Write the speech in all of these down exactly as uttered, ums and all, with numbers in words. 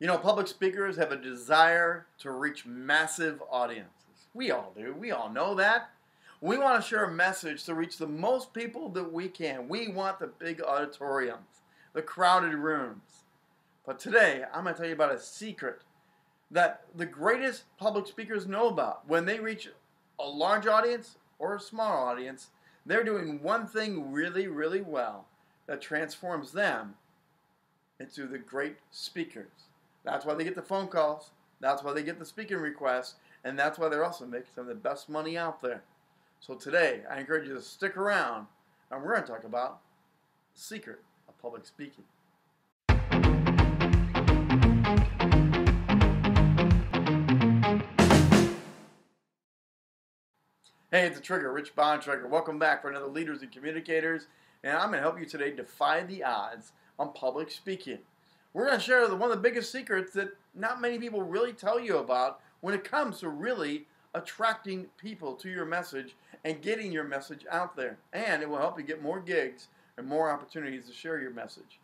You know, public speakers have a desire to reach massive audiences. We all do. We all know that. We want to share a message to reach the most people that we can. We want the big auditoriums, the crowded rooms. But today, I'm going to tell you about a secret that the greatest public speakers know about. When they reach a large audience or a small audience, they're doing one thing really, really well that transforms them into the great speakers. That's why they get the phone calls, that's why they get the speaking requests, and that's why they're also making some of the best money out there. So today, I encourage you to stick around, and we're going to talk about the secret of public speaking. Hey, it's the Trigger, Rich Bontrager. Welcome back for another Leaders and Communicators, and I'm going to help you today defy the odds on public speaking. We're going to share one of the biggest secrets that not many people really tell you about when it comes to really attracting people to your message and getting your message out there. And it will help you get more gigs and more opportunities to share your message.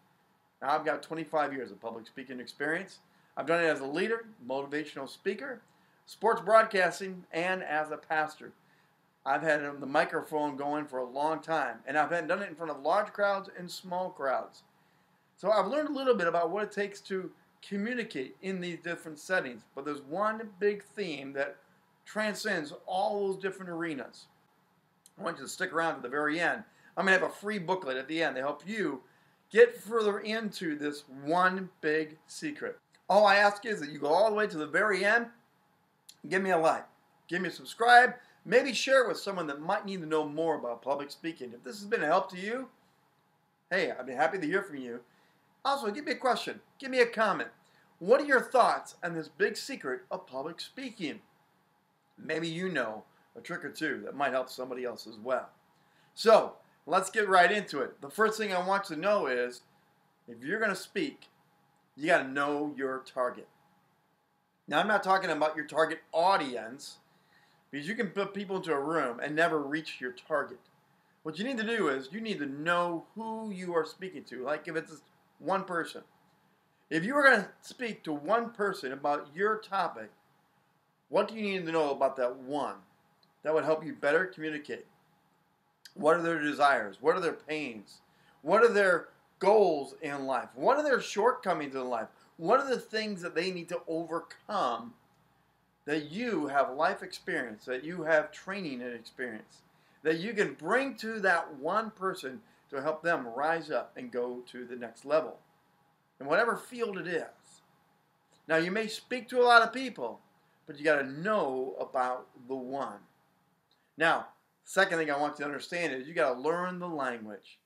Now, I've got twenty-five years of public speaking experience. I've done it as a leader, motivational speaker, sports broadcasting, and as a pastor. I've had the microphone going for a long time, and I've had done it in front of large crowds and small crowds. So I've learned a little bit about what it takes to communicate in these different settings, but there's one big theme that transcends all those different arenas. I want you to stick around to the very end. I'm going to have a free booklet at the end to help you get further into this one big secret. All I ask is that you go all the way to the very end, give me a like, give me a subscribe, maybe share it with someone that might need to know more about public speaking. If this has been a help to you, hey, I'd be happy to hear from you. Also, give me a question. Give me a comment. What are your thoughts on this big secret of public speaking? Maybe you know a trick or two that might help somebody else as well. So, let's get right into it. The first thing I want you to know is, if you're going to speak, you got to know your target. Now, I'm not talking about your target audience, because you can put people into a room and never reach your target. What you need to do is, you need to know who you are speaking to. Like if it's one person. If you were going to speak to one person about your topic, what do you need to know about that one? That would help you better communicate. What are their desires? What are their pains? What are their goals in life? What are their shortcomings in life? What are the things that they need to overcome that you have life experience, that you have training and experience, that you can bring to that one person to help them rise up and go to the next level in whatever field it is. Now, you may speak to a lot of people, but you got to know about the one. Now, second thing I want you to understand is you got to learn the language.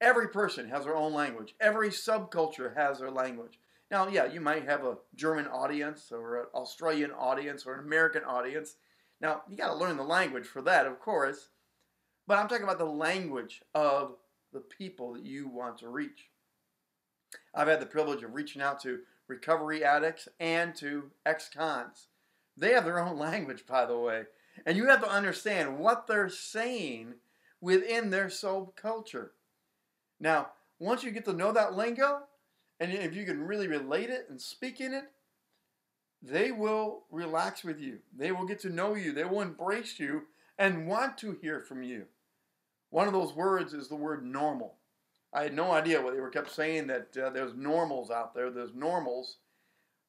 Every person has their own language. Every subculture has their language. Now, yeah, you might have a German audience or an Australian audience or an American audience. Now, you got to learn the language for that, of course. But I'm talking about the language of the people that you want to reach. I've had the privilege of reaching out to recovery addicts and to ex-cons. They have their own language, by the way. And you have to understand what they're saying within their subculture. Now, once you get to know that lingo, and if you can really relate it and speak in it, they will relax with you. They will get to know you. They will embrace you and want to hear from you. One of those words is the word normal. I had no idea what they were kept saying, that uh, there's normals out there, there's normals.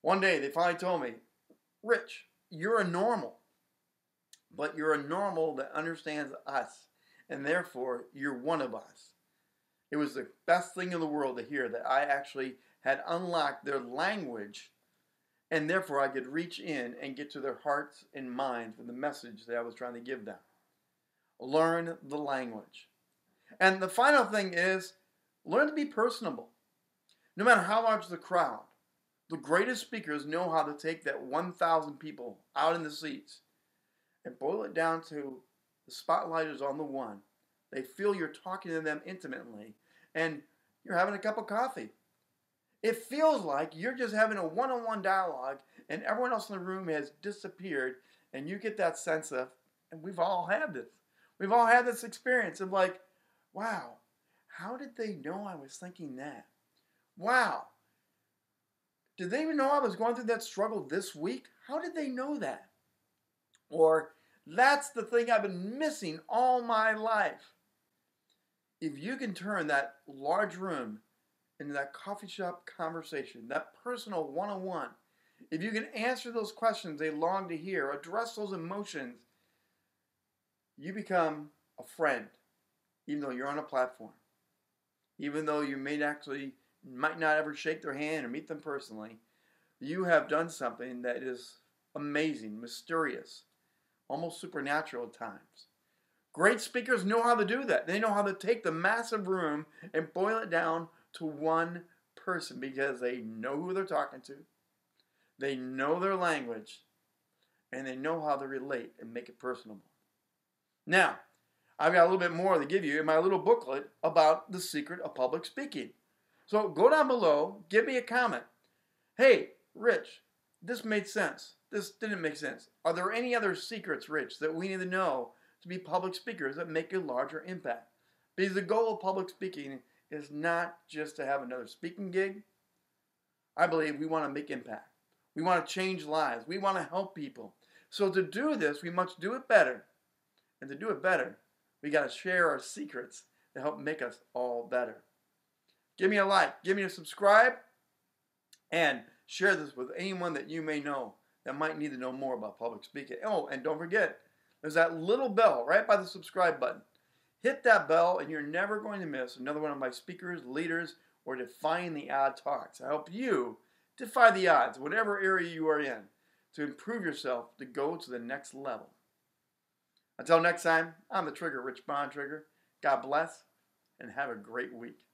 One day they finally told me, Rich, you're a normal, but you're a normal that understands us, and therefore you're one of us. It was the best thing in the world to hear that I actually had unlocked their language, and therefore I could reach in and get to their hearts and minds with the message that I was trying to give them. Learn the language. And the final thing is, learn to be personable. No matter how large the crowd, the greatest speakers know how to take that one thousand people out in the seats and boil it down to the spotlight is on the one. They feel you're talking to them intimately and you're having a cup of coffee. It feels like you're just having a one-on-one dialogue and everyone else in the room has disappeared, and you get that sense of, and we've all had this. We've all had this experience of like, wow, how did they know I was thinking that? Wow, Did they even know I was going through that struggle this week? How did they know that? Or, that's the thing I've been missing all my life. If you can turn that large room into that coffee shop conversation, that personal one-on-one, if you can answer those questions they long to hear, address those emotions, you become a friend, even though you're on a platform. Even though you may actually, might not ever shake their hand or meet them personally, you have done something that is amazing, mysterious, almost supernatural at times. Great speakers know how to do that. They know how to take the massive room and boil it down to one person because they know who they're talking to. They know their language, and they know how to relate and make it personable. Now, I've got a little bit more to give you in my little booklet about the secret of public speaking. So go down below, give me a comment. Hey, Rich, this made sense. This didn't make sense. Are there any other secrets, Rich, that we need to know to be public speakers that make a larger impact? Because the goal of public speaking is not just to have another speaking gig. I believe we want to make impact. We want to change lives. We want to help people. So to do this, we must do it better. And to do it better, we got to share our secrets to help make us all better. Give me a like. Give me a subscribe. And share this with anyone that you may know that might need to know more about public speaking. Oh, and don't forget, there's that little bell right by the subscribe button. Hit that bell, and you're never going to miss another one of my speakers, leaders, or Defying the Odd Talks. I help you defy the odds, whatever area you are in, to improve yourself, to go to the next level. Until next time, I'm the Trigger, Rich Bontrager. God bless, and have a great week.